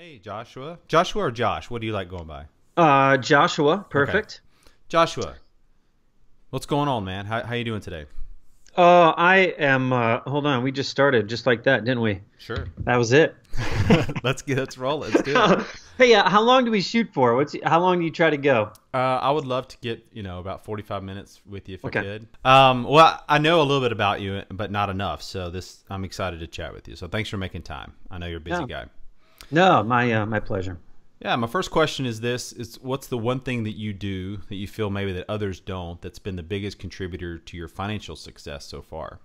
Hey, Joshua. Joshua or Josh? What do you like going by? Joshua. Perfect. Okay. Joshua, what's going on, man? How you doing today? Oh, I am. Hold on. We just started just like that, didn't we? Sure. That was it. Let's roll. Let's do it. Hey, how long do we shoot for? How long do you try to go? I would love to get, about 45 minutes with you if I could. Well, I know a little bit about you, but not enough. So I'm excited to chat with you. So thanks for making time. I know you're a busy guy. No, my pleasure. Yeah, my first question is this. What's the one thing that you do that you feel maybe that others don't that's been the biggest contributor to your financial success so far?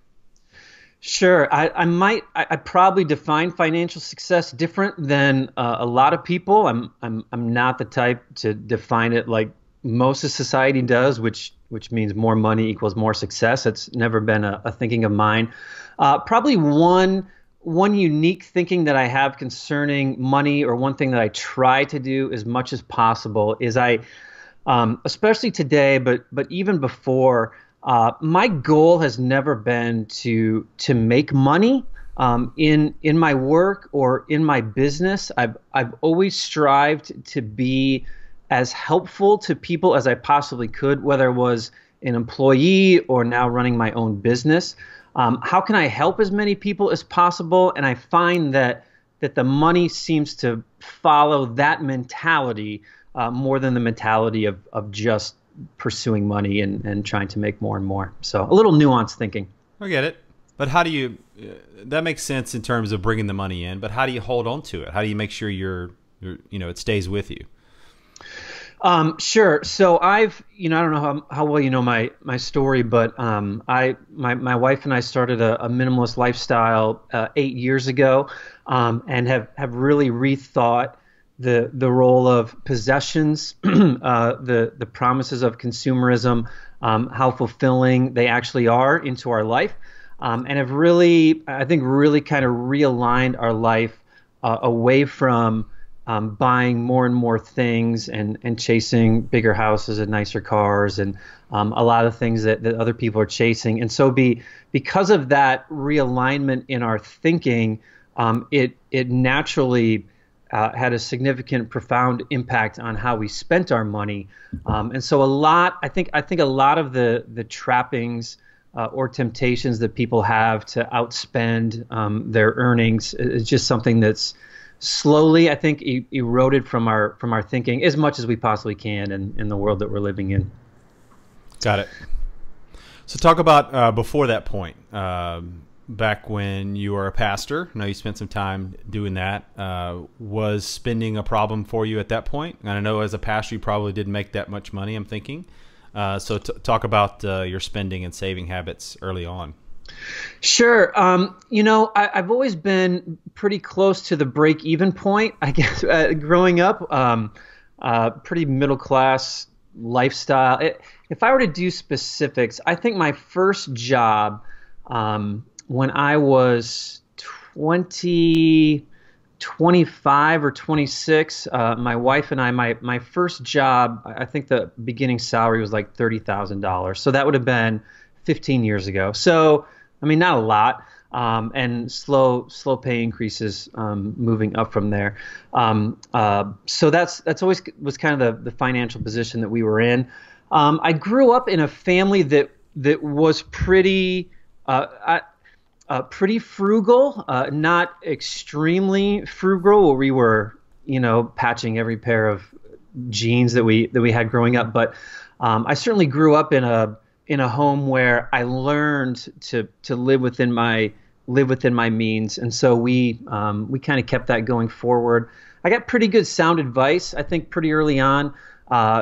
Sure. I probably define financial success different than a lot of people. I'm not the type to define it like most of society does, which means more money equals more success. It's never been a thinking of mine. Probably one unique thinking that I have concerning money, or one thing that I try to do as much as possible, is especially today, but even before, my goal has never been to make money in my work or in my business. I've always strived to be as helpful to people as I possibly could, whether it was an employee or now running my own business. How can I help as many people as possible? And I find that the money seems to follow that mentality more than the mentality of just pursuing money and trying to make more and more. So a little nuanced thinking. I get it. But how do you that makes sense in terms of bringing the money in, but how do you hold on to it? How do you make sure it stays with you? Sure. So I don't know how well you know my story, but my wife and I started a minimalist lifestyle 8 years ago, and have really rethought the role of possessions, the promises of consumerism, how fulfilling they actually are into our life, and have really, I think, really kind of realigned our life away from buying more and more things and chasing bigger houses and nicer cars and a lot of things that other people are chasing. And so because of that realignment in our thinking, it naturally had a significant, profound impact on how we spent our money. And so I think a lot of the trappings or temptations that people have to outspend their earnings is just something that's slowly, I think, eroded from our thinking as much as we possibly can in the world that we're living in. Got it. So talk about before that point, back when you were a pastor. I know you spent some time doing that. Was spending a problem for you at that point? And I know as a pastor you probably didn't make that much money, I'm thinking. So talk about your spending and saving habits early on. Sure. I've always been pretty close to the break-even point, I guess, growing up. Pretty middle-class lifestyle. If I were to do specifics, I think my first job when I was 25 or 26, my wife and I, my first job, I think the beginning salary was like $30,000. So that would have been 15 years ago. So, I mean, not a lot, and slow pay increases moving up from there. So that's always was kind of the financial position that we were in. I grew up in a family that was pretty frugal, not extremely frugal, where we were, patching every pair of jeans that we had growing up. But I certainly grew up in a home where I learned to live within my means, and so we kind of kept that going forward. I got pretty good sound advice, I think, pretty early on.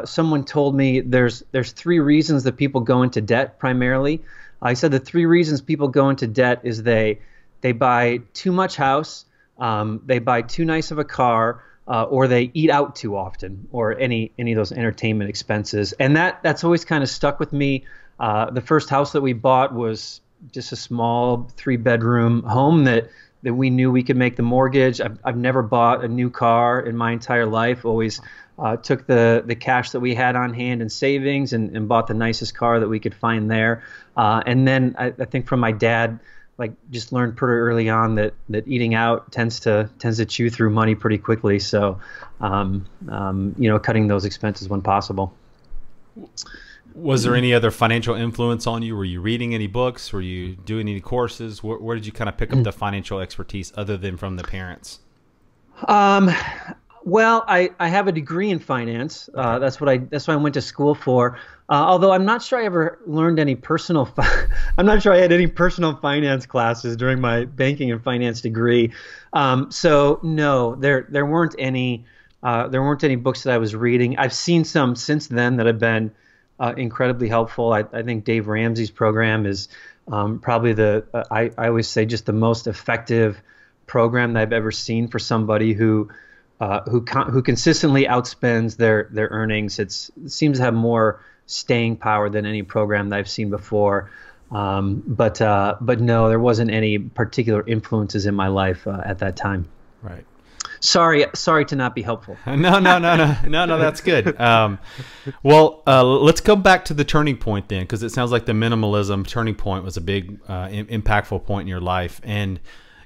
Someone told me there's three reasons that people go into debt primarily. I said the three reasons people go into debt is they buy too much house, they buy too nice of a car, or they eat out too often, or any of those entertainment expenses. And that's always kind of stuck with me. The first house that we bought was just a small 3-bedroom home that we knew we could make the mortgage. I've never bought a new car in my entire life. Always took the cash that we had on hand in savings and bought the nicest car that we could find there. And then I think from my dad, like just learned pretty early on that eating out tends to chew through money pretty quickly. So, you know, cutting those expenses when possible. Was there any other financial influence on you? Were you reading any books? Were you doing any courses? Where did you kind of pick up the financial expertise other than from the parents? Well, I have a degree in finance. That's what I went to school for. Although I'm not sure I ever learned any personal, I'm not sure I had any personal finance classes during my banking and finance degree. So no, there weren't any books that I was reading. I've seen some since then that have been incredibly helpful. I think Dave Ramsey's program is probably the, I always say just the most effective program that I've ever seen for somebody who consistently outspends their earnings. It seems to have more staying power than any program that I've seen before. But no, there wasn't any particular influences in my life at that time. Right. Sorry to not be helpful. No, that's good. Well, let's go back to the turning point then, because it sounds like the minimalism turning point was a big impactful point in your life. And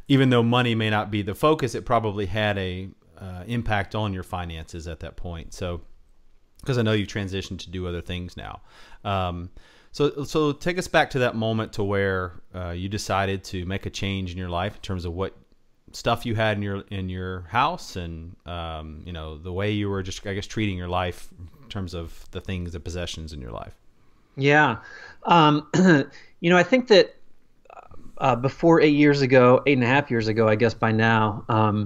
even though money may not be the focus, it probably had a impact on your finances at that point. So, because I know you've transitioned to do other things now. So take us back to that moment to where you decided to make a change in your life in terms of what stuff you had in your house and, you know, the way you were just, I guess, treating your life in terms of the things, the possessions in your life. Yeah. You know, I think that before 8 years ago, 8.5 years ago, I guess by now,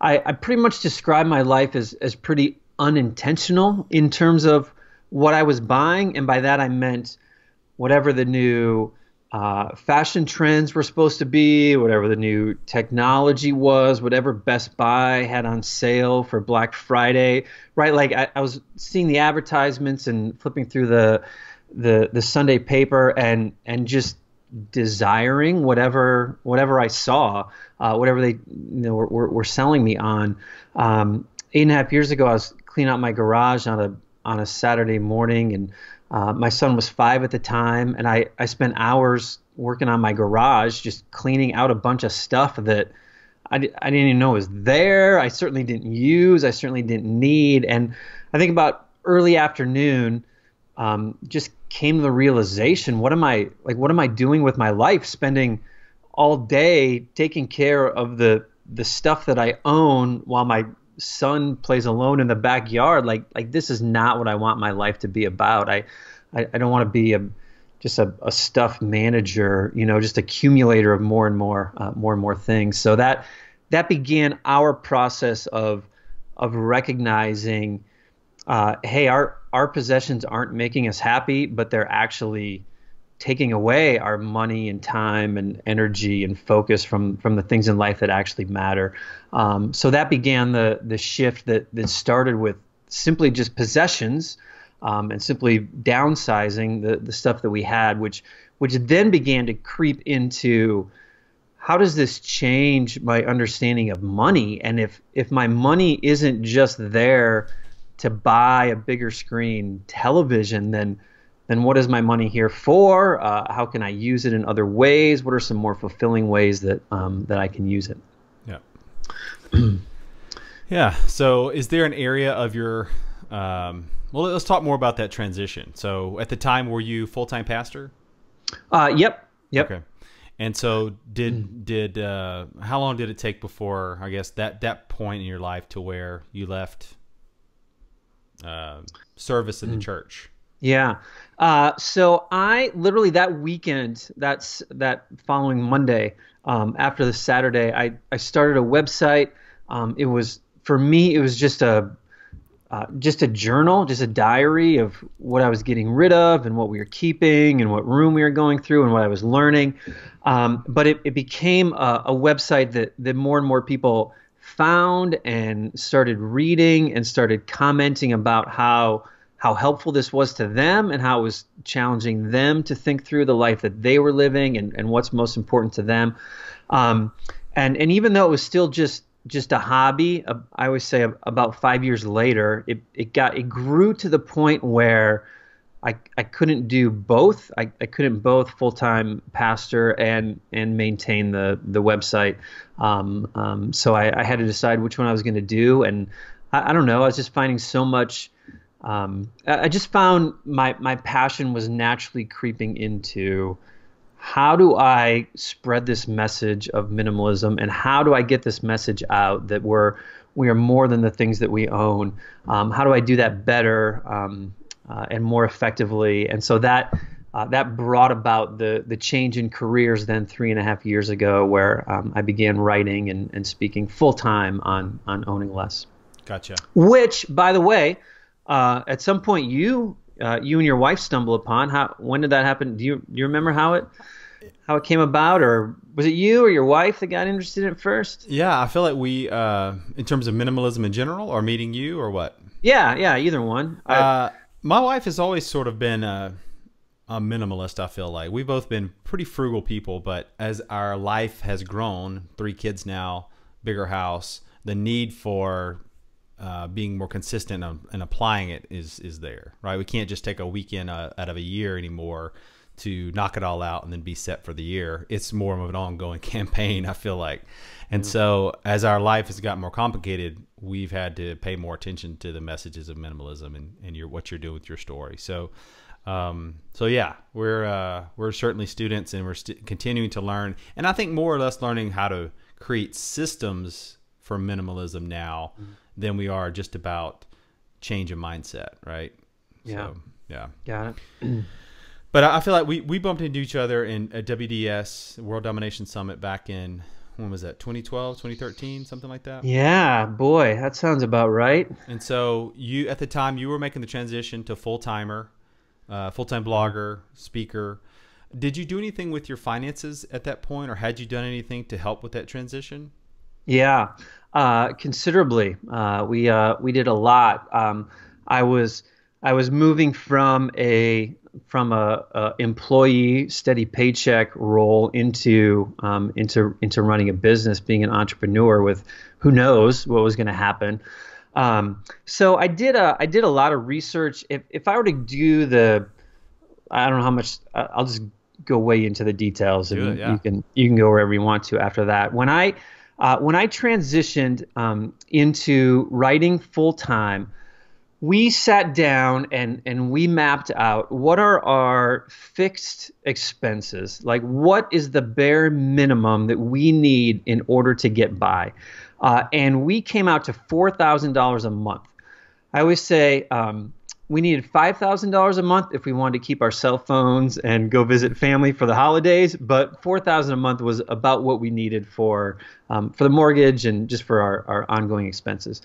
I pretty much described my life as pretty unintentional in terms of what I was buying. And by that, I meant whatever the new fashion trends were supposed to be, whatever the new technology was, whatever Best Buy had on sale for Black Friday, right? Like I was seeing the advertisements and flipping through the Sunday paper and just desiring whatever I saw, whatever they were selling me on. 8.5 years ago, I was cleaning out my garage on a Saturday morning, and my son was 5 at the time, and I spent hours working on my garage, just cleaning out a bunch of stuff that I didn't even know was there. I certainly didn't use. I certainly didn't need. And I think about early afternoon, just came to the realization, what am I doing with my life? Spending all day taking care of the stuff that I own while my son plays alone in the backyard. Like this is not what I want my life to be about. I don't want to be just a stuff manager, you know, just accumulator of more and more things. So that began our process of recognizing, hey, our possessions aren't making us happy, but they're actually taking away our money and time and energy and focus from the things in life that actually matter. So that began the shift that started with simply just possessions, and simply downsizing the stuff that we had, which then began to creep into, how does this change my understanding of money? And if my money isn't just there to buy a bigger screen television, then what is my money here for? How can I use it in other ways? What are some more fulfilling ways that I can use it? Yeah. Yeah. So is there an area of your, well, let's talk more about that transition. So at the time, were you full-time pastor? Yep. Okay. And so did how long did it take before, I guess, that point in your life to where you left service in the church? Yeah. So I literally that weekend, that following Monday, after the Saturday, I started a website. It was, for me, it was just a journal, just a diary of what I was getting rid of and what we were keeping and what room we were going through and what I was learning. But it became a website that more and more people found and started reading and started commenting about how helpful this was to them and how it was challenging them to think through the life that they were living and what's most important to them. And even though it was still just a hobby, I always say about 5 years later, it grew to the point where I couldn't do both. I couldn't both full-time pastor and maintain the website. So I had to decide which one I was going to do. And I don't know, I was just finding so much. I just found my passion was naturally creeping into how do I spread this message of minimalism, and how do I get this message out that we are more than the things that we own? How do I do that better and more effectively? And so that brought about the change in careers then 3.5 years ago, where I began writing and speaking full time on owning less. Gotcha. Which, by the way, at some point you and your wife stumble upon. When did that happen? Do you remember how it came about, or was it you or your wife that got interested in it first? Yeah, I feel like we, in terms of minimalism in general, or meeting you, or what? Yeah, either one. My wife has always sort of been a minimalist, I feel like. We've both been pretty frugal people, but as our life has grown, 3 kids now, bigger house, the need for being more consistent and applying it is there, right? We can't just take a weekend out of a year anymore to knock it all out and then be set for the year. It's more of an ongoing campaign, I feel like. And so as our life has gotten more complicated, we've had to pay more attention to the messages of minimalism and what you're doing with your story. So, so yeah, we're certainly students, and we're continuing to learn. And I think more or less learning how to create systems for minimalism now than we are just about change of mindset, right? Yeah. So, yeah. Got it. But I feel like we bumped into each other at WDS, World Domination Summit, back in, when was that, 2012, 2013, something like that? Yeah, boy, that sounds about right. And so you, at the time, you were making the transition to full-timer, full-time blogger, speaker. Did you do anything with your finances at that point, or had you done anything to help with that transition? Yeah, considerably. We did a lot. I was moving from a employee steady paycheck role into running a business, being an entrepreneur with who knows what was going to happen. So I did a lot of research. If I were to do the, I don't know how much, I'll just go way into the details, and you can go wherever you want to after that. When I transitioned into writing full time, we sat down and we mapped out what are our fixed expenses, like what is the bare minimum that we need in order to get by, and we came out to $4,000 a month. I always say we needed $5,000 a month if we wanted to keep our cell phones and go visit family for the holidays, but $4,000 a month was about what we needed for the mortgage and just for our ongoing expenses.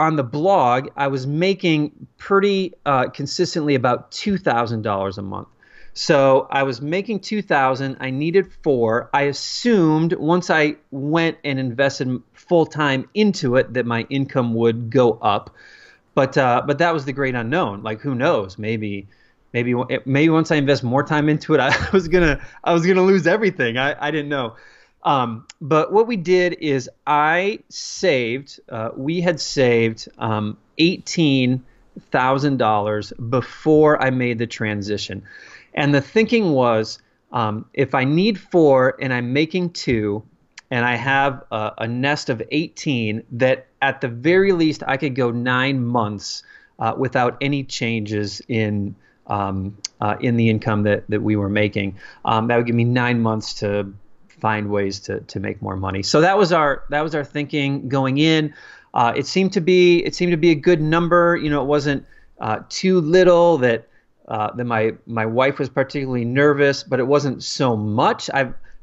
On the blog, I was making pretty consistently about $2,000 a month. So I was making $2,000. I needed $4,000. I assumed once I went and invested full time into it that my income would go up, but that was the great unknown. Like, who knows? Maybe once I invest more time into it, I was gonna lose everything. I didn't know. But what we did is we had saved $18,000 before I made the transition. And the thinking was, if I need $4,000 and I'm making $2,000 and I have a nest of $18,000, that at the very least I could go 9 months without any changes in the income that we were making. That would give me 9 months to find ways to make more money. So that was our thinking going in. It seemed to be a good number. You know, it wasn't too little that my wife was particularly nervous, but it wasn't so much.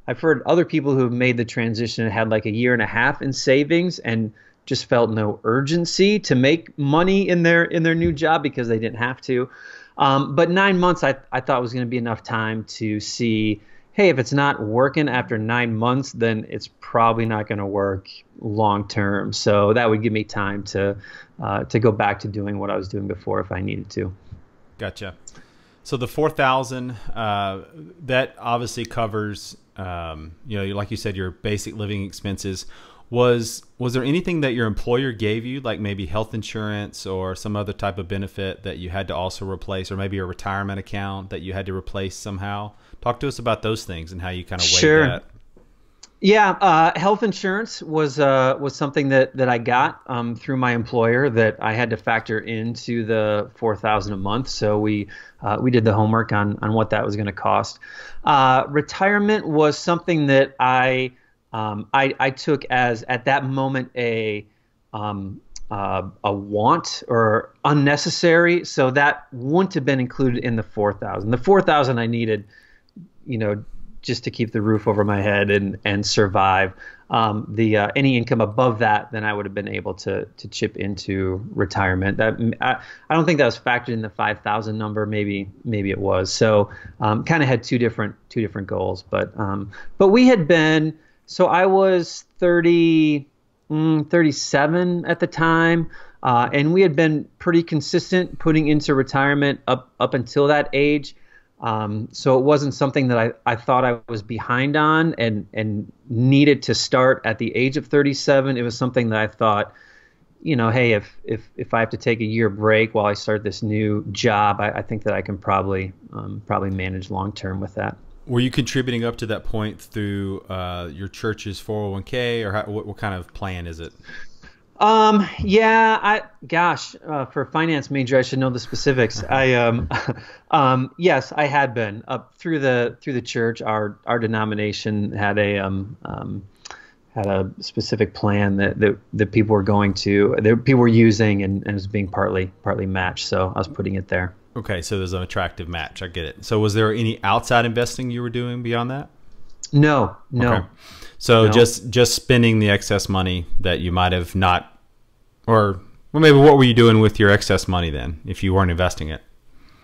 I've heard other people who have made the transition and had like 1.5 years in savings and just felt no urgency to make money in their new job because they didn't have to. But 9 months I thought was going to be enough time to see, hey, if it's not working after 9 months, then it's probably not going to work long term. So that would give me time to go back to doing what I was doing before if I needed to. Gotcha. So the 4,000 that obviously covers, you know, like you said, your basic living expenses. Was there anything that your employer gave you, like maybe health insurance or some other type of benefit that you had to also replace, or maybe a retirement account that you had to replace somehow? Talk to us about those things and how you kind of weighed that. Yeah, health insurance was something that I got through my employer that I had to factor into the $4,000 a month. So we did the homework on what that was going to cost. Retirement was something that I took as at that moment a want or unnecessary, so that wouldn't have been included in the $4,000. The $4,000 I needed, you know, just to keep the roof over my head and survive. Any income above that, then I would have been able to chip into retirement. That I don't think that was factored in the $5,000 number. Maybe it was. So kind of had two different goals. But we had been. So I was 37 at the time, and we had been pretty consistent putting into retirement up until that age. So it wasn't something that I thought I was behind on and needed to start at the age of 37. It was something that I thought, you know, hey, if I have to take a year break while I start this new job, I think that I can probably manage long term with that. Were you contributing up to that point through your church's 401k, or what kind of plan is it? Yeah, for a finance major, I should know the specifics. Yes, I had been up through the church. Our denomination had a specific plan that people were going to, that people were using, and it was being partly matched. So I was putting it there. Okay, so there's an attractive match. I get it. So was there any outside investing you were doing beyond that? No. Okay. So just spending the excess money that you might have not, or well, maybe what were you doing with your excess money then if you weren't investing it?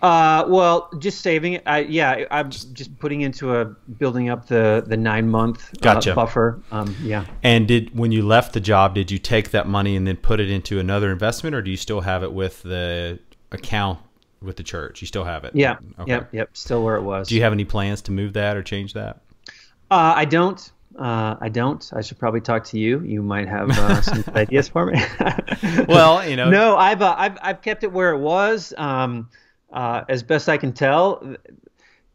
Well, just saving it. I'm just putting into building up the 9-month gotcha. Buffer. Yeah. And when you left the job, did you take that money and then put it into another investment, or do you still have it with the account with the church? You still have it? Yeah. Okay. Yep. Still where it was. Do you have any plans to move that or change that? I don't. I should probably talk to you. You might have some ideas for me. Well, you know. No, I've kept it where it was as best I can tell.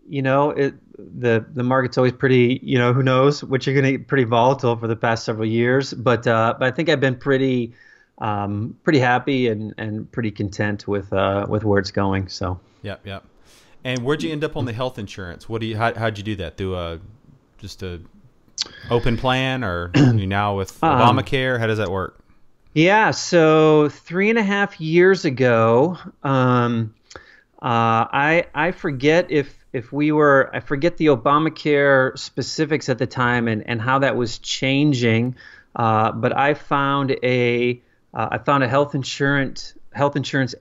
You know, the market's always pretty, you know, who knows what you're going to get, pretty volatile for the past several years. But I think I've been pretty happy and pretty content with where it's going. So. Yep. And where'd you end up on the health insurance? How'd you do that? Through just a open plan, or you now with Obamacare? How does that work? Yeah, so 3.5 years ago, I forget if we were, I forget the Obamacare specifics at the time and how that was changing, but I found a health insurance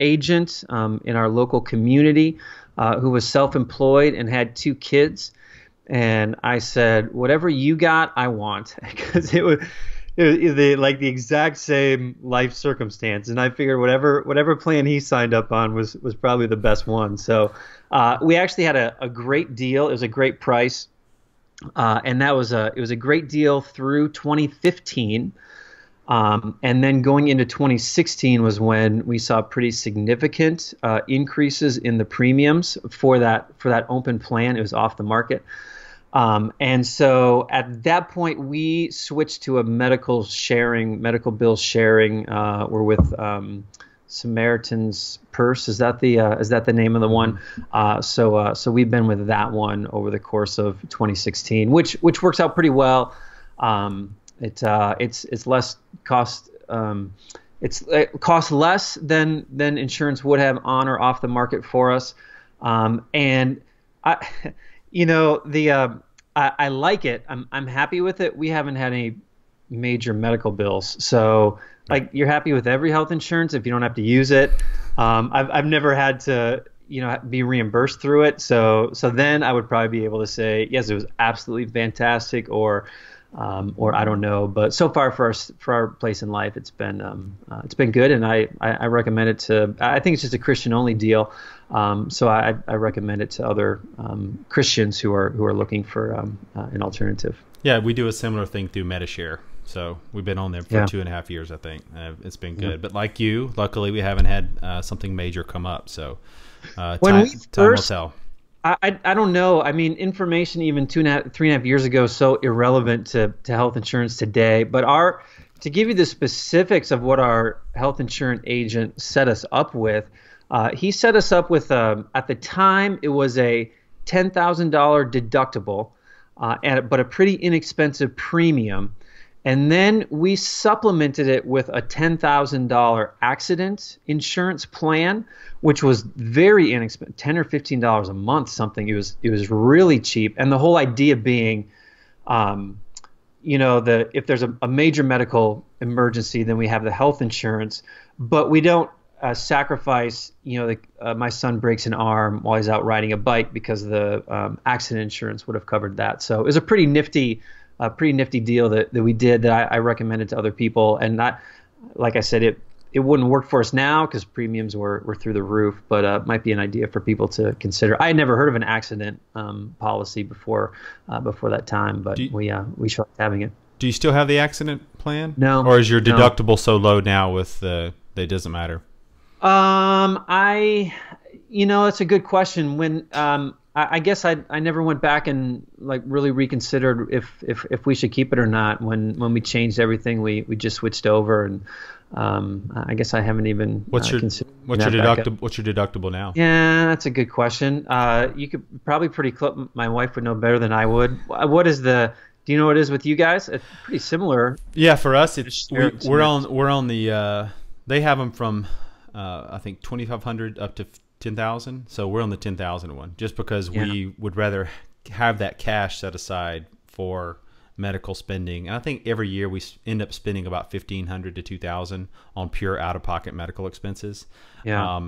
agent in our local community who was self-employed and had 2 kids. And I said, whatever you got, I want, because it was like the exact same life circumstance. And I figured whatever plan he signed up on was probably the best one. So we actually had a great deal. It was a great price. And it was a great deal through 2015. And then going into 2016 was when we saw pretty significant increases in the premiums for that open plan. It was off the market. And so at that point, we switched to a medical bill sharing. We're with Samaritan's Purse. Is that the name of the one? So we've been with that one over the course of 2016, which works out pretty well. It's less cost. It costs less than insurance would have on or off the market for us. And I, you know, I like it. I'm happy with it. We haven't had any major medical bills, so like you're happy with every health insurance if you don't have to use it. I've never had to, you know, be reimbursed through it. So then I would probably be able to say yes, it was absolutely fantastic, or I don't know, but so far for our place in life, it's been good, and I recommend it to. I think it's just a Christian only deal, so I recommend it to other Christians who are looking for an alternative. Yeah, we do a similar thing through MediShare, So we've been on there for 2.5 years, I think. It's been good. Yeah. But like you, luckily we haven't had something major come up. So time will tell. I don't know. I mean, information even 3.5 years ago is so irrelevant to health insurance today. But to give you the specifics of what our health insurance agent set us up with, he set us up with, at the time, it was a $10,000 deductible, but a pretty inexpensive premium. And then we supplemented it with a $10,000 accident insurance plan, which was very inexpensive, $10 or $15 a month, something. It was really cheap. And the whole idea being, if there's a major medical emergency, then we have the health insurance, but we don't sacrifice, my son breaks an arm while he's out riding a bike because the accident insurance would have covered that. So it was a pretty nifty deal that we did that I recommended to other people. And not, like I said, it wouldn't work for us now because premiums were through the roof, but might be an idea for people to consider. I had never heard of an accident policy before that time, but we started having it. Do you still have the accident plan? No. Or is your deductible so low now with that it doesn't matter? That's a good question. When I guess I never went back and like really reconsidered if we should keep it or not. When we changed everything, we just switched over, and I guess I haven't even considered. What's your deductible now? Yeah, that's a good question. You could probably pretty close. My wife would know better than I would. What is the? Do you know what it is with you guys? It's pretty similar. Yeah, for us, it's we're on the. They have them from I think $2,500 up to $10,000, so we're on the $10,000 one, just because we would rather have that cash set aside for medical spending. And I think every year we end up spending about $1,500 to $2,000 on pure out-of-pocket medical expenses. Yeah.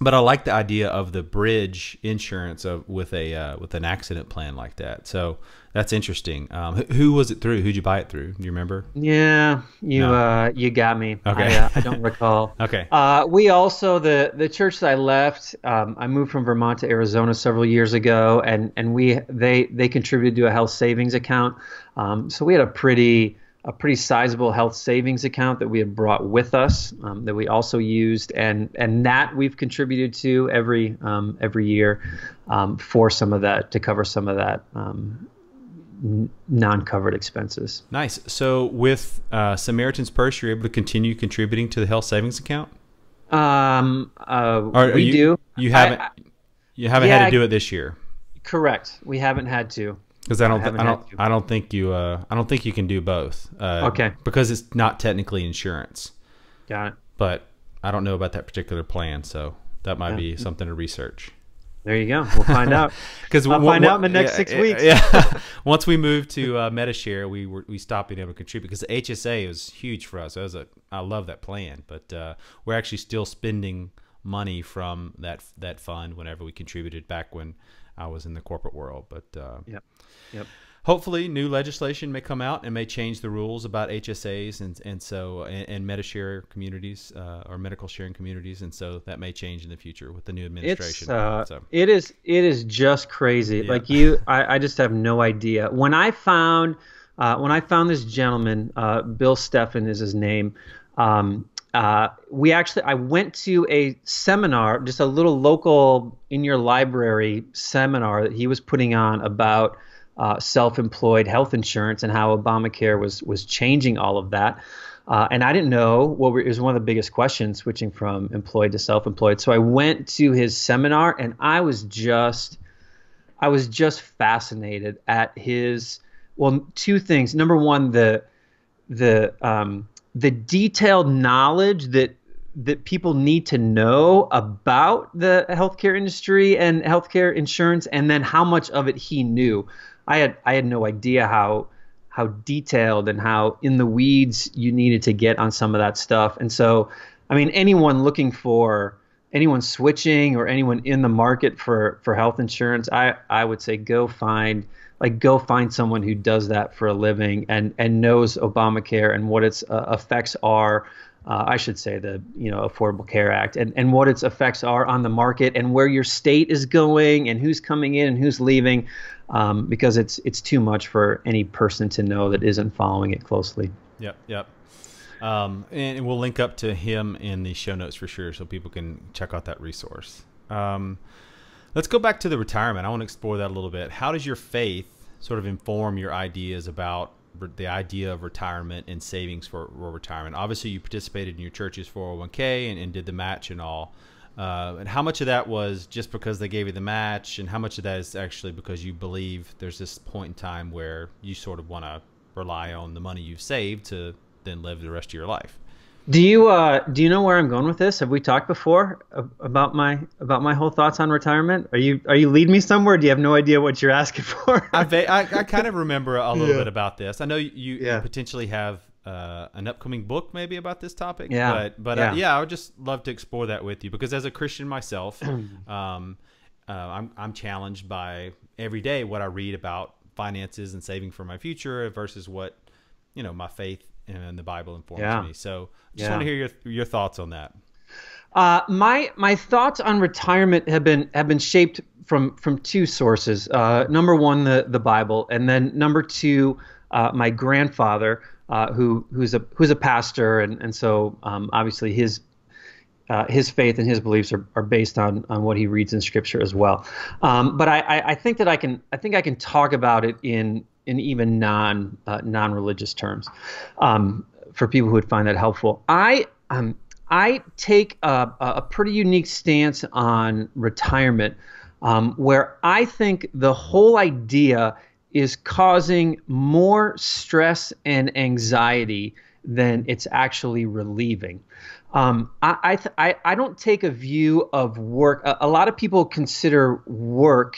But I like the idea of the bridge insurance with an accident plan like that. So that's interesting. Who was it through? Who'd you buy it through? Do you remember? Yeah, you got me. Okay, I don't recall. Okay. We also the church that I left. I moved from Vermont to Arizona several years ago, and they contributed to a health savings account. So we had a pretty sizable health savings account that we had brought with us, that we also used, and that we've contributed to every year, for some of that, to cover some of that non-covered expenses. Nice. So with Samaritan's Purse, you're able to continue contributing to the health savings account? Do. You haven't had to do it this year. Correct. We haven't had to. Because I don't think you can do both. Okay. Because it's not technically insurance. Got it. But I don't know about that particular plan, so that might be something to research. There you go. We'll find out. I'll find out in the next 6 weeks. Yeah. Once we moved to MediShare, we stopped being able to contribute because the HSA was huge for us. I love that plan, but we're actually still spending money from that fund whenever we contributed back when I was in the corporate world, but hopefully new legislation may come out and may change the rules about HSAs and MediShare communities or medical sharing communities, and so that may change in the future with the new administration. It is just crazy. Yeah. Like I just have no idea. When I found this gentleman, Bill Stephan is his name. I went to a seminar, just a little local in your library seminar that he was putting on about self-employed health insurance and how Obamacare was changing all of that. And I didn't know it was one of the biggest questions, switching from employed to self-employed. So I went to his seminar, and I was just fascinated at his, two things. Number one, the detailed knowledge that people need to know about the healthcare industry and healthcare insurance, and then how much of it he knew. I had no idea how detailed and how in the weeds you needed to get on some of that stuff. And so, I mean, anyone switching or anyone in the market for health insurance, I would say go find someone who does that for a living and knows Obamacare and what its effects are. I should say the Affordable Care Act and what its effects are on the market and where your state is going and who's coming in and who's leaving. because it's too much for any person to know that isn't following it closely. Yep, yep. And we'll link up to him in the show notes for sure, so people can check out that resource. Let's go back to the retirement. I want to explore that a little bit. How does your faith sort of inform your ideas about the idea of retirement and savings for retirement? Obviously, you participated in your church's 401k and did the match and all. And how much of that was just because they gave you the match, and how much of that is actually because you believe there's this point in time where you sort of want to rely on the money you've saved to then live the rest of your life? Do you know where I'm going with this? Have we talked before about my whole thoughts on retirement? Are you leading me somewhere? Do you have no idea what you're asking for? I kind of remember a little bit about this. I know you potentially have an upcoming book maybe about this topic. Yeah. But I would just love to explore that with you, because as a Christian myself, I'm challenged by every day what I read about finances and saving for my future versus what my faith and the Bible informs me. So just want to hear your thoughts on that. My thoughts on retirement have been shaped from two sources. Number one, the Bible, and then number two, my grandfather, who's a pastor, and so obviously his faith and his beliefs are based on what he reads in Scripture as well. But I think that I can talk about it in even non-religious terms, for people who would find that helpful. I take a pretty unique stance on retirement, where I think the whole idea is causing more stress and anxiety than it's actually relieving. I don't take a view of work. A lot of people consider work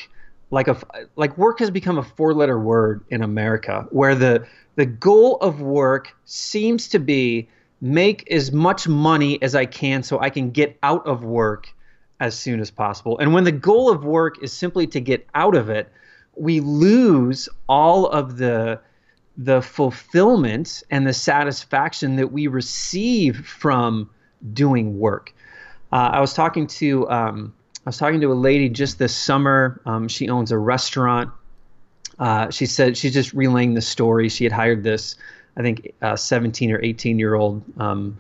like work has become a four-letter word in America, where the goal of work seems to be make as much money as I can so I can get out of work as soon as possible. And when the goal of work is simply to get out of it, we lose all of the fulfillment and the satisfaction that we receive from doing work. I was talking to a lady just this summer. She owns a restaurant. She said she's just relaying the story. She had hired this, I think, 17 or 18-year-old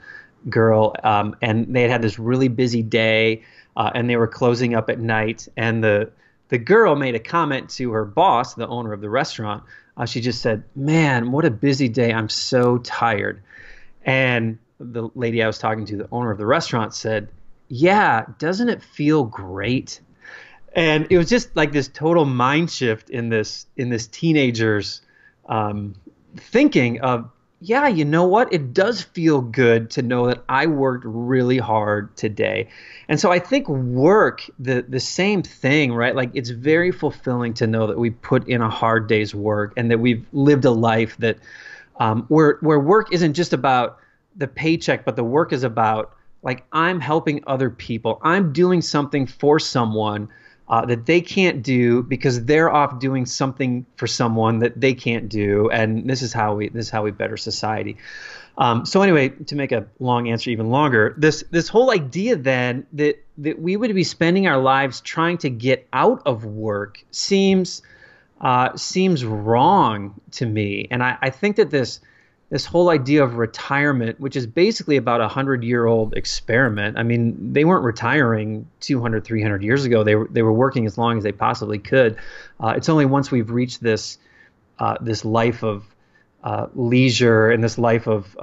girl, and they had this really busy day, and they were closing up at night. And the girl made a comment to her boss, the owner of the restaurant. She just said, "Man, what a busy day. I'm so tired." And the lady I was talking to, the owner of the restaurant, said, "Yeah, doesn't it feel great?" And it was just like this total mind shift in this teenager's thinking of, yeah, you know what? It does feel good to know that I worked really hard today. And so I think work, the same thing, right? Like, it's very fulfilling to know that we put in a hard day's work and that we've lived a life that where work isn't just about the paycheck, but the work is about, like, I'm helping other people. I'm doing something for someone that they can't do because they're off doing something for someone that they can't do. And this is how we better society. So anyway, to make a long answer even longer, this whole idea then that we would be spending our lives trying to get out of work seems wrong to me. And I think that this whole idea of retirement, which is basically about a 100-year-old experiment. I mean, they weren't retiring 200, 300 years ago. They were working as long as they possibly could. It's only once we've reached this life of leisure and this life of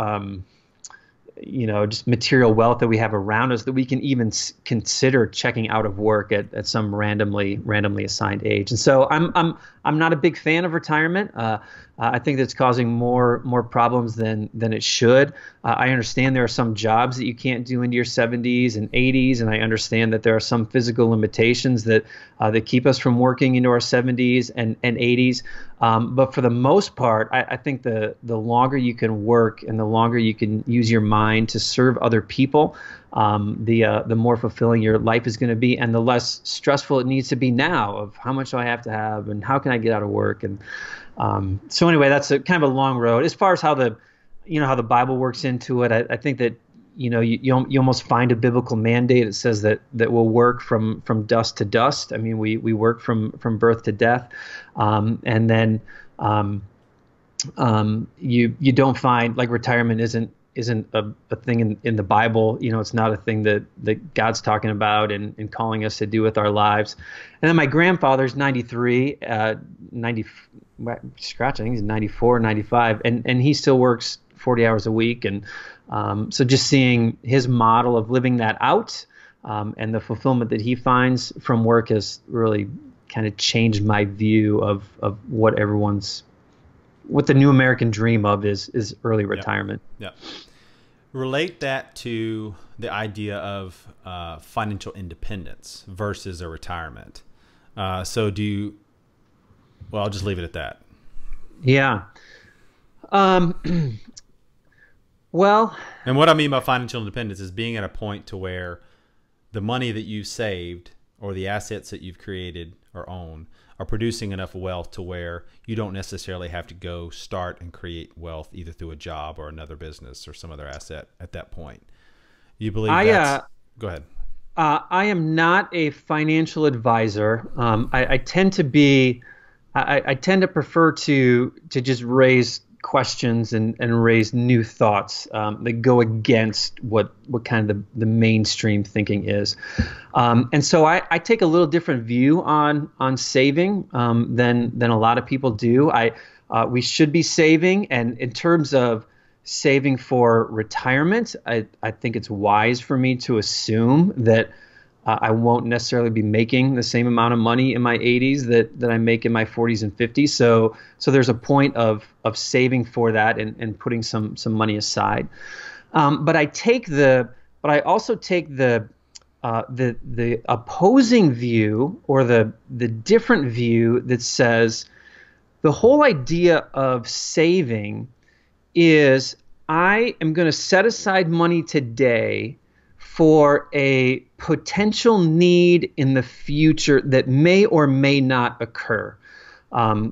just material wealth that we have around us that we can even consider checking out of work at some randomly assigned age. And so I'm not a big fan of retirement. I think that's causing more problems than it should. I understand there are some jobs that you can't do into your 70s and 80s, and I understand that there are some physical limitations that keep us from working into our 70s and 80s. But for the most part, I think the longer you can work and the longer you can use your mind to serve other people, the more fulfilling your life is going to be, and the less stressful it needs to be now of how much do I have to have and how can I get out of work. And so anyway, that's kind of a long road as far as how the Bible works into it. I think that you know, you almost find a biblical mandate that says that we'll work from dust to dust. I mean, we work from birth to death, and then you don't find, like, retirement isn't a thing in the Bible. You know, it's not a thing that God's talking about and calling us to do with our lives. And then my grandfather's 93, 94, 95, and he still works 40 hours a week, and so just seeing his model of living that out and the fulfillment that he finds from work has really kind of changed my view of what the new American dream of is early retirement. Yeah. Relate that to the idea of financial independence versus a retirement. I'll just leave it at that. Yeah. Well, and what I mean by financial independence is being at a point to where the money that you've saved or the assets that you've created or own are producing enough wealth to where you don't necessarily have to go start and create wealth either through a job or another business or some other asset at that point. You believe that's... Go ahead. I am not a financial advisor. I tend to be... I tend to prefer to just raise questions and raise new thoughts that go against what kind of the mainstream thinking is. And so I take a little different view on saving than a lot of people do. We should be saving, and in terms of saving for retirement, I think it's wise for me to assume that I won't necessarily be making the same amount of money in my 80s that I make in my 40s and 50s. So there's a point of saving for that and putting some money aside. But I also take the opposing view, or the different view that says the whole idea of saving is I am going to set aside money today for a potential need in the future that may or may not occur.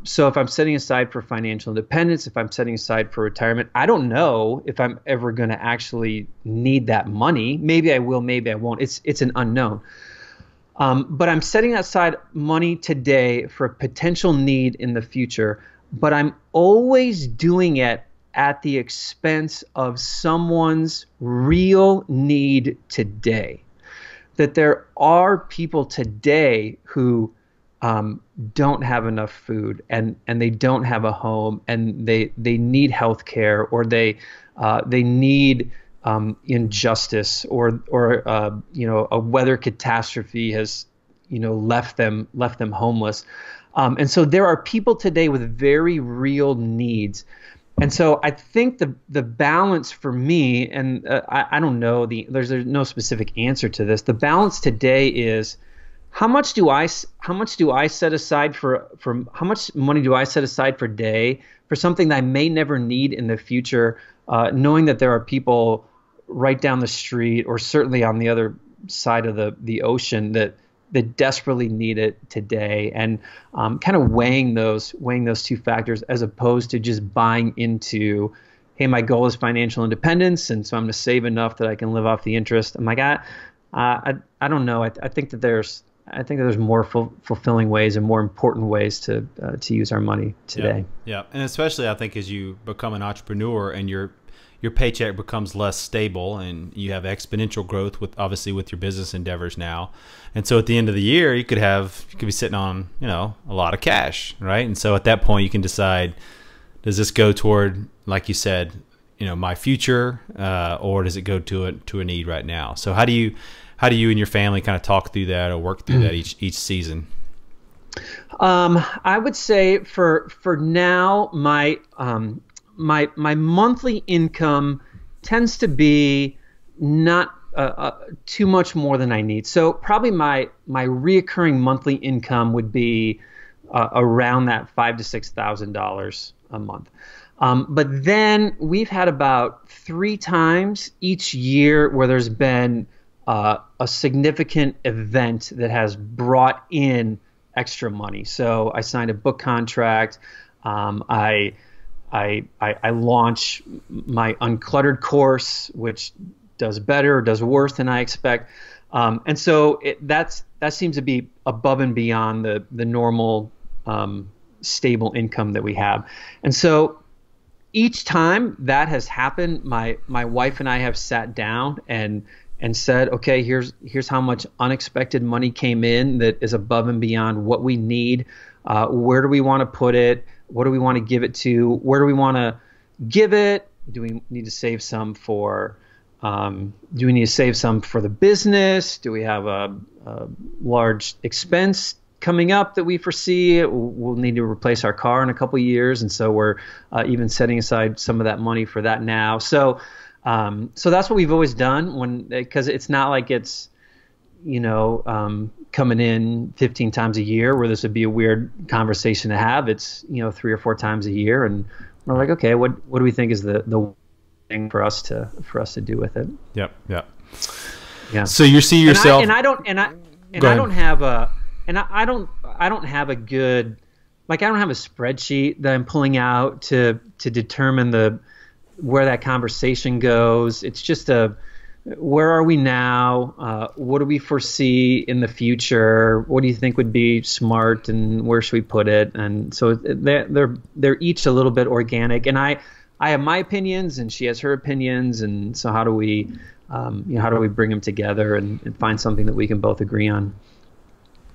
So if I'm setting aside for financial independence, if I'm setting aside for retirement, I don't know if I'm ever going to actually need that money. Maybe I will, maybe I won't. It's an unknown. But I'm setting aside money today for a potential need in the future, but I'm always doing it at the expense of someone's real need today. That there are people today who don't have enough food, and they don't have a home, and they need health care, or they need injustice, or you know, a weather catastrophe has, you know, left them homeless, and so there are people today with very real needs. And so I think the balance for me, and I don't know, there's no specific answer to this. The balance today is how much do I set aside for how much money do I set aside per day for something that I may never need in the future, knowing that there are people right down the street or certainly on the other side of the ocean that desperately need it today, and kind of weighing those two factors, as opposed to just buying into, hey, my goal is financial independence, and so I'm going to save enough that I can live off the interest. I'm like, I don't know. I think that there's more fulfilling ways and more important ways to use our money today. Yeah, and especially I think as you become an entrepreneur and your paycheck becomes less stable, and you have exponential growth with your business endeavors now. And so at the end of the year, you could be sitting on, you know, a lot of cash, right? And so at that point you can decide, does this go toward, like you said, you know, my future, or does it go to a need right now? So how do you and your family kind of talk through that or work through that each season? I would say for now, my monthly income tends to be not too much more than I need. So probably my reoccurring monthly income would be around that $5,000 to $6,000 a month. But then we've had about 3 times each year where there's been a significant event that has brought in extra money. So I signed a book contract. I launch my Uncluttered course, which does better, does worse than I expect. And so that seems to be above and beyond the normal stable income that we have. And so each time that has happened, my wife and I have sat down and said, okay, here's how much unexpected money came in that is above and beyond what we need. Where do we want to put it? What do we want to give it to? Where do we want to give it? Do we need to save some for the business? Do we have a large expense coming up that we foresee? We'll need to replace our car in a couple of years, and so we're even setting aside some of that money for that now. So, so that's what we've always done because it's not like it's, coming in 15 times a year where this would be a weird conversation to have. It's 3 or 4 times a year, and we're like, okay, what do we think is the thing for us to do with it? Yep. So you see yourself, I don't have a spreadsheet that I'm pulling out to determine where that conversation goes. It's just where are we now? What do we foresee in the future? What do you think would be smart, and where should we put it? And so they're each a little bit organic, and I have my opinions, and she has her opinions, and so how do we bring them together and find something that we can both agree on?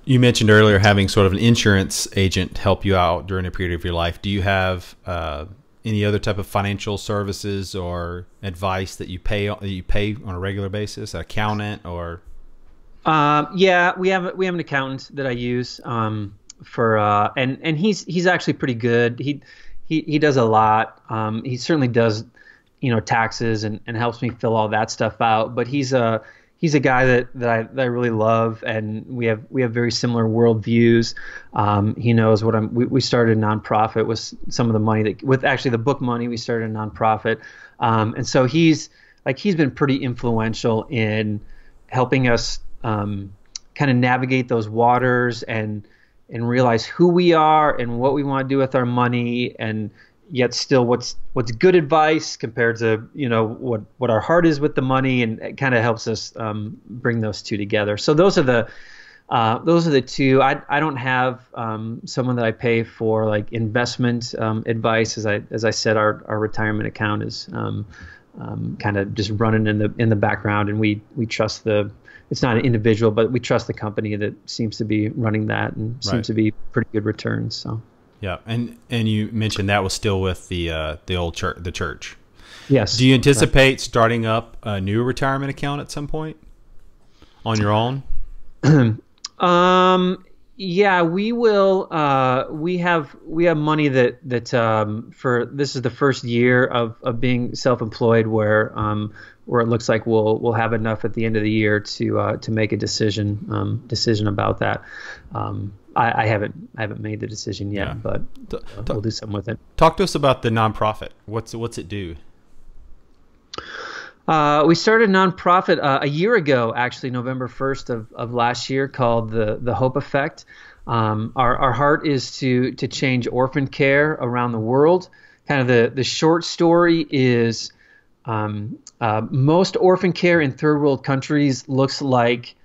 You mentioned earlier having sort of an insurance agent help you out during a period of your life. Do you have any other type of financial services or advice that you pay on a regular basis? An accountant or? Yeah, we have an accountant that I use and he's actually pretty good. He does a lot. He certainly does, taxes and helps me fill all that stuff out. But he's a guy that I really love, and we have very similar worldviews. He knows what I'm. We started a nonprofit with some of the money with the book money. We started a nonprofit, and so he's been pretty influential in helping us kind of navigate those waters and realize who we are and what we want to do with our money, and yet still what's good advice compared to what our heart is with the money, and it kind of helps us bring those two together. So those are the two. I don't have someone that I pay for like investment advice. As I said, our retirement account is kind of just running in the background, and we trust it's not an individual, but we trust the company that seems to be running that and seems to be pretty good returns. So. Yeah, and you mentioned that was still with the old church, the church. Yes. Do you anticipate starting up a new retirement account at some point on your own? Yeah, we will. We have money that for this is the first year of being self-employed where it looks like we'll have enough at the end of the year to make a decision about that. I haven't made the decision yet, but we'll do something with it. Talk to us about the nonprofit. What's it do? We started a nonprofit a year ago, actually, November 1st of last year, called the Hope Effect. Our heart is to change orphan care around the world. Kind of the short story is most orphan care in third world countries looks like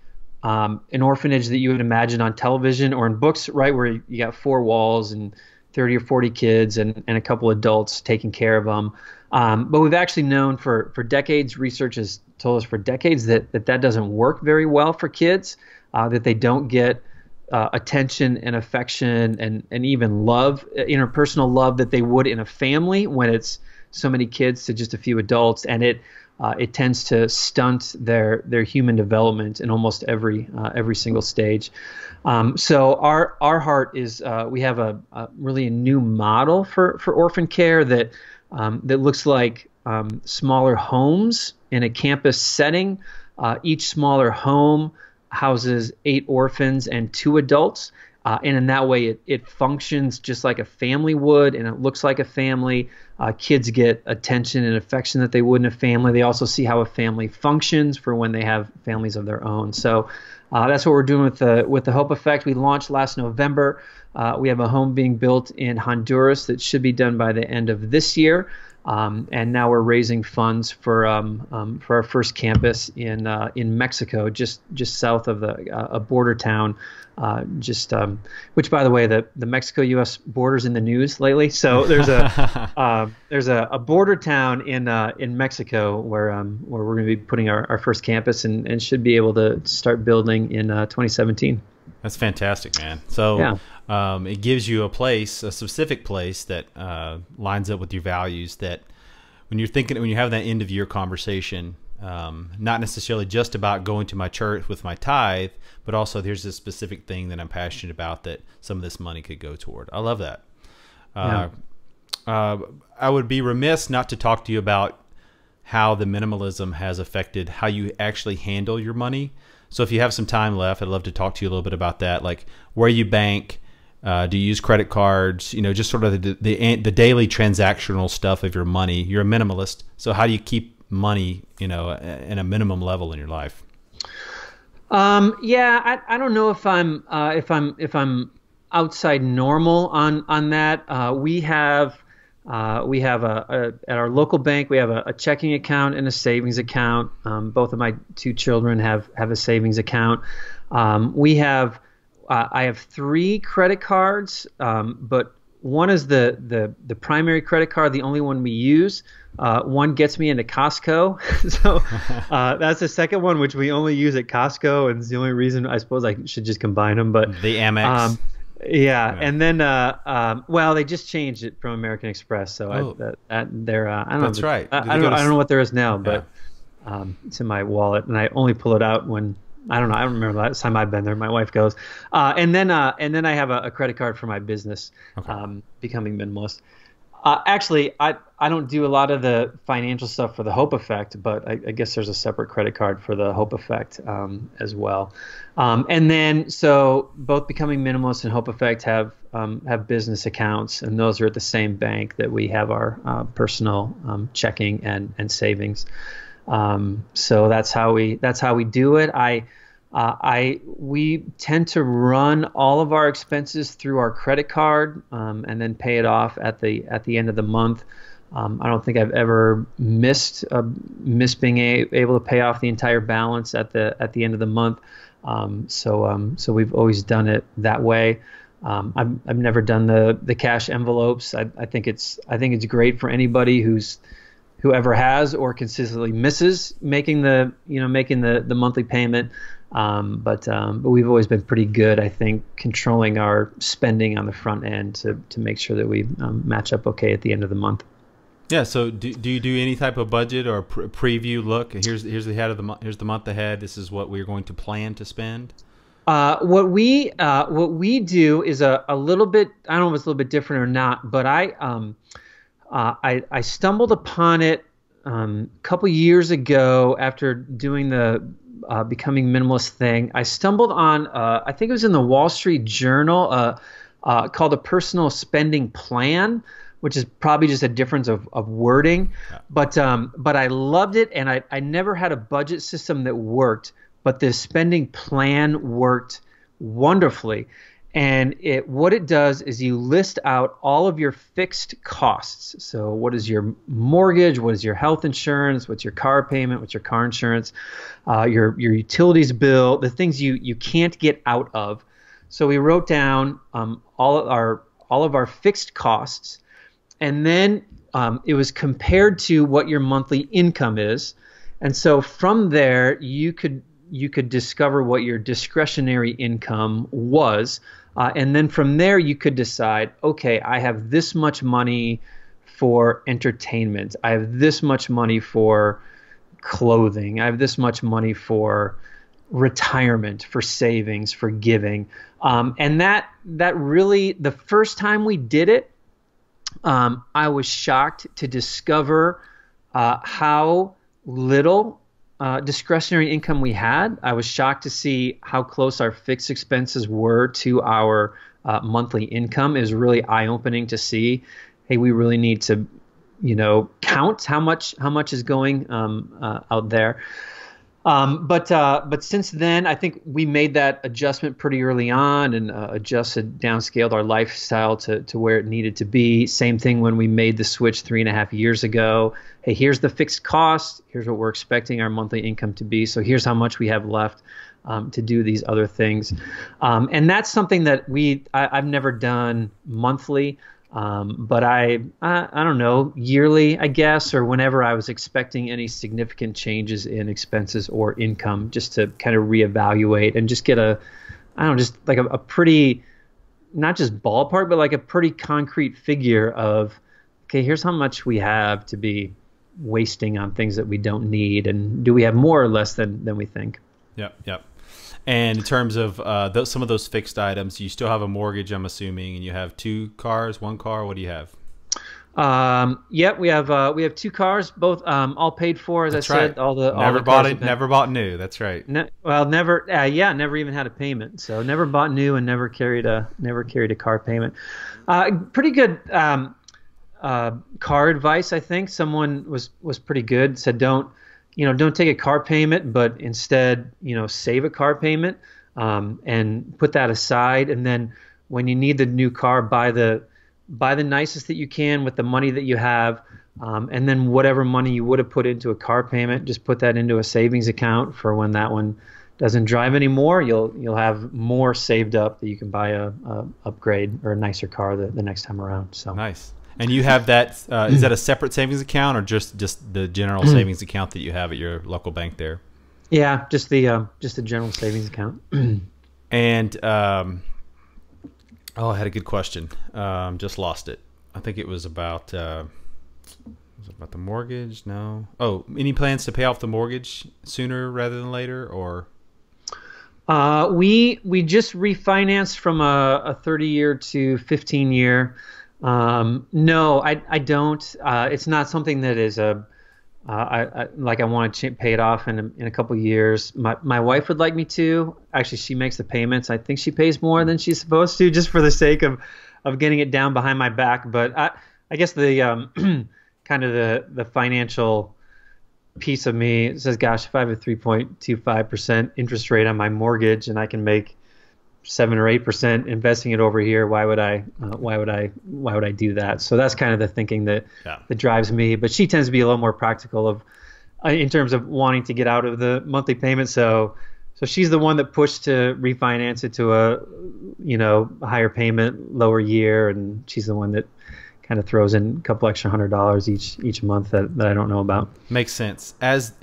an orphanage that you would imagine on television or in books, right, where you got 4 walls and 30 or 40 kids and a couple adults taking care of them. But we've actually known for decades, research has told us for decades that doesn't work very well for kids, that they don't get attention and affection and even love, interpersonal love that they would in a family when it's so many kids to just a few adults. And it tends to stunt their human development in almost every single stage. So our heart is we have a really a new model for orphan care that looks like smaller homes in a campus setting. Each smaller home houses 8 orphans and 2 adults. And in that way, it functions just like a family would, and it looks like a family. Kids get attention and affection that they would in a family. They also see how a family functions for when they have families of their own. So that's what we're doing with the Hope Effect. We launched last November. We have a home being built in Honduras that should be done by the end of this year. And now we're raising funds for our first campus in Mexico, just south of a border town, which, by the way, the Mexico-U.S. border's in the news lately. So there's a border town in Mexico where we're going to be putting our first campus, and should be able to start building in 2017. That's fantastic, man. So yeah. It gives you a place, a specific place that lines up with your values, that when you're thinking, when you have that end of year conversation, not necessarily just about going to my church with my tithe, but also there's this specific thing that I'm passionate about that some of this money could go toward. I love that. I would be remiss not to talk to you about how the minimalism has affected how you actually handle your money. So if you have some time left, I'd love to talk to you a little bit about that, like where you bank, do you use credit cards, you know, just sort of the daily transactional stuff of your money. You're a minimalist, so how do you keep money, you know, in a minimum level in your life? Yeah, I don't know if I'm outside normal on that. We have, at our local bank, we have a checking account and a savings account. Both of my two children have a savings account. I have three credit cards, but one is the primary credit card, the only one we use. One gets me into Costco. so that's the second one, which we only use at Costco. And it's the only reason, I suppose I should just combine them, but the Amex. Yeah, and then well, they just changed it from American Express, so I don't know what there is now, but yeah. It's in my wallet, and I only pull it out when I don't know. I don't remember the last time I've been there. My wife goes, and then I have a credit card for my business, okay. Becoming Minimalist. Actually, I don't do a lot of the financial stuff for the Hope Effect, but I guess there's a separate credit card for the Hope Effect as well. And then, so both Becoming Minimalist and Hope Effect have business accounts, and those are at the same bank that we have our personal checking and savings. So that's how we do it. We tend to run all of our expenses through our credit card, and then pay it off at the end of the month. I don't think I've ever missed being able to pay off the entire balance at the end of the month. So we've always done it that way. I've never done the cash envelopes. I think it's great for anybody whoever has or consistently misses making the monthly payment. But we've always been pretty good, I think, controlling our spending on the front end to make sure that we match up okay at the end of the month. Yeah. So do you do any type of budget or preview look? Here's the month ahead. This is what we're going to plan to spend. What we do is a little bit. I don't know if it's a little bit different or not, but I stumbled upon it a couple years ago after doing the Becoming Minimalist thing. I stumbled on, I think it was in the Wall Street Journal, called a personal spending plan, which is probably just a difference of wording. Yeah. But I loved it, and I never had a budget system that worked, but this spending plan worked wonderfully. And what it does is you list out all of your fixed costs. So what is your mortgage? What is your health insurance? What's your car payment? What's your car insurance? Your utilities bill, the things you can't get out of. So we wrote down all of our fixed costs, and then it was compared to what your monthly income is. And so from there, you could discover what your discretionary income was. And then from there, you could decide, okay, I have this much money for entertainment. I have this much money for clothing. I have this much money for retirement, for savings, for giving. And that really, the first time we did it, I was shocked to discover how little discretionary income we had. I was shocked to see how close our fixed expenses were to our monthly income. It was really eye-opening to see, hey, we really need to, count how much is going out there. But since then, I think we made that adjustment pretty early on and adjusted, downscaled our lifestyle to where it needed to be. Same thing when we made the switch 3.5 years ago. Hey, here's the fixed cost. Here's what we're expecting our monthly income to be. So here's how much we have left to do these other things. And that's something that I've never done monthly. But I don't know, yearly, I guess, or whenever I was expecting any significant changes in expenses or income, just to kind of reevaluate and just get a pretty, not just ballpark, but like a pretty concrete figure of, okay, here's how much we have to be wasting on things that we don't need. And do we have more or less than we think? Yep. And in terms of some of those fixed items, you still have a mortgage, I'm assuming, and you have 2 cars, 1 car. What do you have? We have 2 cars, both all paid for. As I said, never bought new. That's right. Never even had a payment. So never bought new and never carried a car payment. Pretty good car advice, I think. Someone was pretty good. Said don't take a car payment, but instead, save a car payment and put that aside. And then when you need the new car, buy the nicest that you can with the money that you have. And then whatever money you would have put into a car payment, just put that into a savings account for when that one doesn't drive anymore. You'll have more saved up that you can buy a upgrade or a nicer car the next time around. So nice. And you have that, is that a separate savings account or just the general savings account that you have at your local bank there? Yeah, just the general savings account. And, I had a good question. Just lost it. I think it was about the mortgage. No. Oh, any plans to pay off the mortgage sooner rather than later or? We just refinanced from a 30-year to 15-year. No, I don't. It's not something that is I want to pay it off in a couple of years. My wife would like me to. Actually, she makes the payments. I think she pays more than she's supposed to, just for the sake of getting it down behind my back. But I guess the kind of the financial piece of me says, gosh, if I have a 3.25% interest rate on my mortgage and I can make 7 or 8% investing it over here, why would I do that? So that's kind of the thinking that drives me. But she tends to be a little more practical in terms of wanting to get out of the monthly payment. So she's the one that pushed to refinance it to a higher payment, lower year, and she's the one that kind of throws in a couple extra $100 each month that I don't know about. Makes sense. As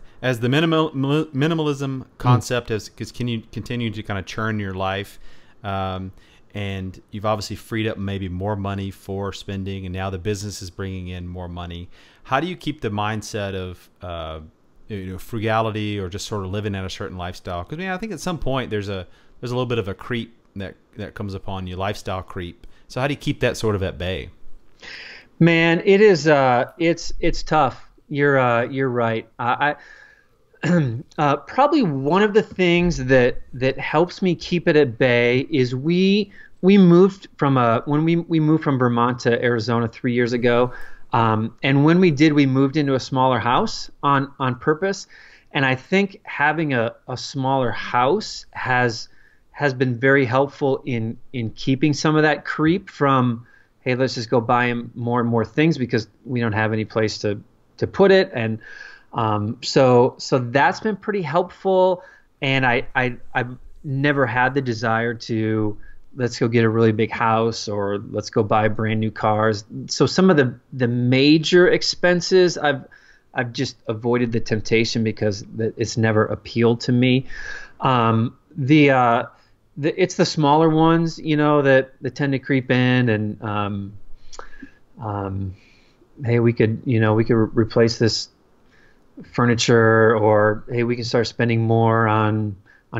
the minimalism concept has continued to kind of churn your life, and you've obviously freed up maybe more money for spending, and now the business is bringing in more money. How do you keep the mindset of frugality or just sort of living at a certain lifestyle? Because I think at some point there's a little bit of a creep that comes upon you, lifestyle creep. So how do you keep that sort of at bay? Man, it is it's tough. You're right. Probably one of the things that helps me keep it at bay is we moved from when we moved from Vermont to Arizona 3 years ago, and when we did, we moved into a smaller house on purpose, and I think having a smaller house has been very helpful in keeping some of that creep from, hey, let's just go buy more and more things because we don't have any place to put it, and so that's been pretty helpful. And I've never had the desire to let's go get a really big house or let's go buy brand new cars. So some of the major expenses I've just avoided the temptation because it's never appealed to me. It's the smaller ones, that tend to creep in, and hey, we could replace this furniture, or hey, we can start spending more on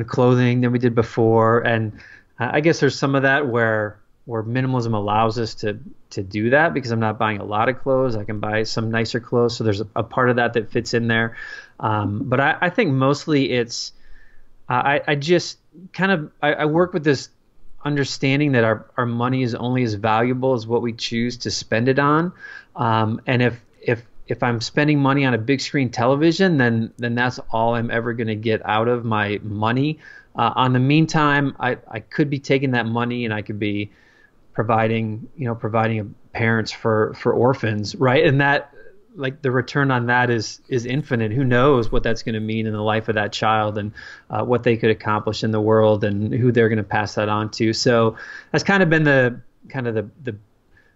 clothing than we did before. And I guess there's some of that where minimalism allows us to do that because I'm not buying a lot of clothes. I can buy some nicer clothes. So there's a part of that fits in there. But I think mostly it's I work with this understanding that our money is only as valuable as what we choose to spend it on. And if if I'm spending money on a big screen television, then that's all I'm ever going to get out of my money. On the meantime, I could be taking that money and I could be providing parents for orphans, right? And that, like, the return on that is infinite. Who knows what that's going to mean in the life of that child, and what they could accomplish in the world, and who they're going to pass that on to. So that's kind of been the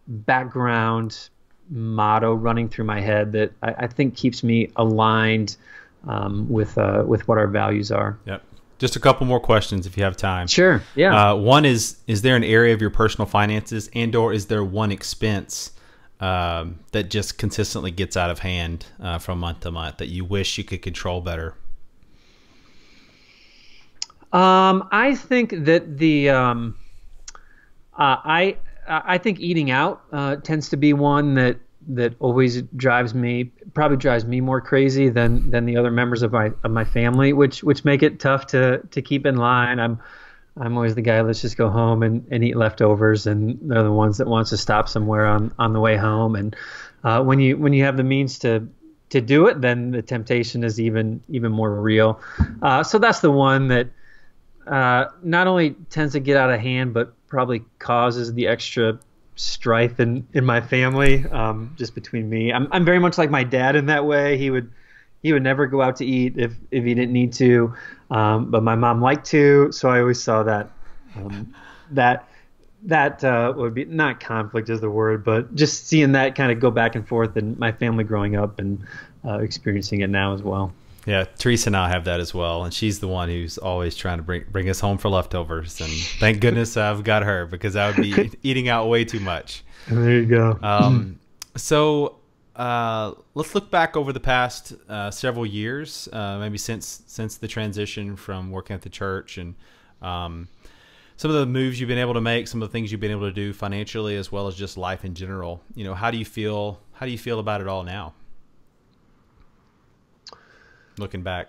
background motto running through my head that I think keeps me aligned with what our values are. Yep. Just a couple more questions if you have time. Sure. Yeah. One is there an area of your personal finances, and/or is there one expense that just consistently gets out of hand from month to month that you wish you could control better? I think that I think eating out tends to be one that always probably drives me more crazy than the other members of my family, which make it tough to keep in line. I'm always the guy, let's just go home and eat leftovers, and they're the ones that wants to stop somewhere on the way home. And when you have the means to do it, then the temptation is even more real. So that's the one that not only tends to get out of hand, but probably causes the extra strife in my family, just between me. I'm very much like my dad in that way. He would never go out to eat if he didn't need to, but my mom liked to, so I always saw that that would be, not conflict is the word, but just seeing that kind of go back and forth in my family growing up, and experiencing it now as well. Yeah, Teresa and I have that as well, and she's the one who's always trying to bring us home for leftovers. And thank goodness I've got her, because I would be eating out way too much. There you go. So let's look back over the past several years, maybe since the transition from working at the church, and some of the moves you've been able to make, some of the things you've been able to do financially, as well as just life in general. You know, how do you feel about it all now, looking back?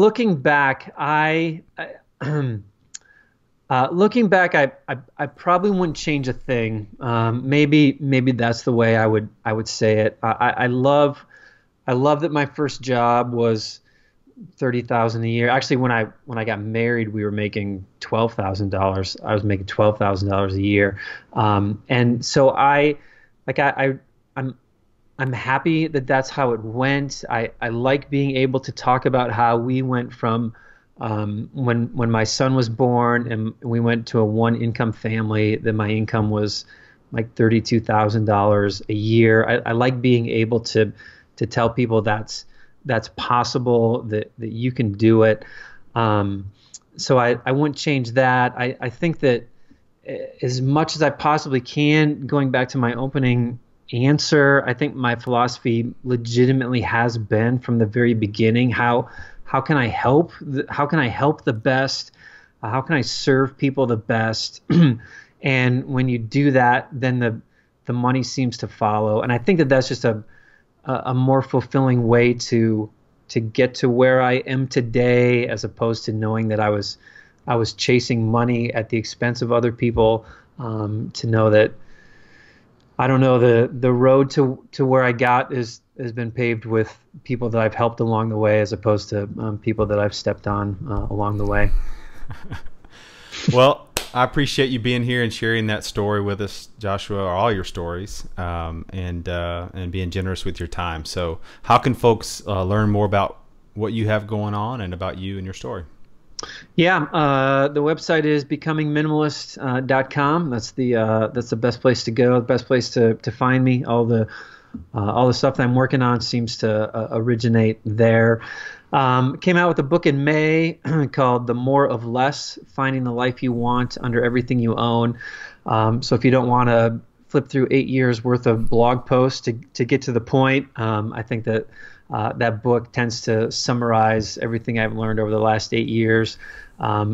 Looking back, I probably wouldn't change a thing. Maybe that's the way I would say it. I love that my first job was $30,000 a year. Actually, when I got married, we were making $12,000. I was making $12,000 a year, and so I'm happy that that's how it went. I like being able to talk about how we went from. When my son was born and we went to a one-income family, then my income was like $32,000 a year. I like being able to tell people that's possible, that you can do it. So I wouldn't change that. I think that as much as I possibly can, going back to my opening answer, I think my philosophy legitimately has been from the very beginning, how can I help? How can I help the best? How can I serve people the best? And when you do that, then the money seems to follow. And I think that that's just a more fulfilling way to get to where I am today, as opposed to knowing that I was chasing money at the expense of other people. To know that, I don't know, the road to where I got has been paved with people that I've helped along the way, as opposed to people that I've stepped on along the way. Well, I appreciate you being here and sharing that story with us, Joshua, or all your stories, and being generous with your time. So how can folks learn more about what you have going on and about you and your story? Yeah, the website is becomingminimalist.com. That's the best place to go, the best place to find me. All the stuff that I'm working on seems to originate there. Came out with a book in May called The More of Less, Finding the Life You Want Under Everything You Own. So if you don't want to flip through 8 years worth of blog posts to get to the point, I think that that book tends to summarize everything I've learned over the last 8 years.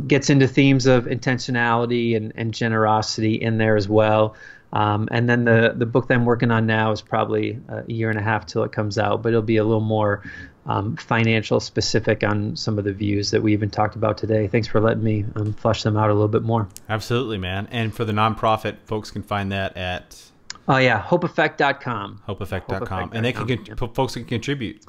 Gets into themes of intentionality and generosity in there as well. And then the book that I'm working on now is probably a year and a half till it comes out, but it'll be a little more financial specific on some of the views that we even talked about today. Thanks for letting me flesh them out a little bit more. Absolutely, man. And for the nonprofit, folks can find that at Oh yeah, hopeeffect.com. Hopeeffect.com, and they can folks can contribute.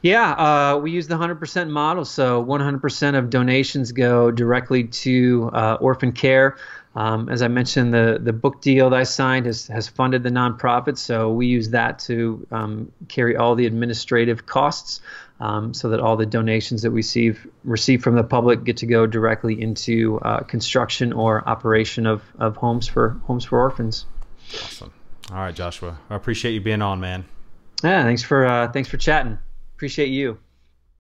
Yeah, we use the 100% model, so 100% of donations go directly to orphan care. As I mentioned, the book deal that I signed has funded the nonprofit, so we use that to carry all the administrative costs, so that all the donations that we receive from the public get to go directly into construction or operation of homes for orphans. Awesome. All right, Joshua, I appreciate you being on, man. Yeah, thanks for chatting. Appreciate you.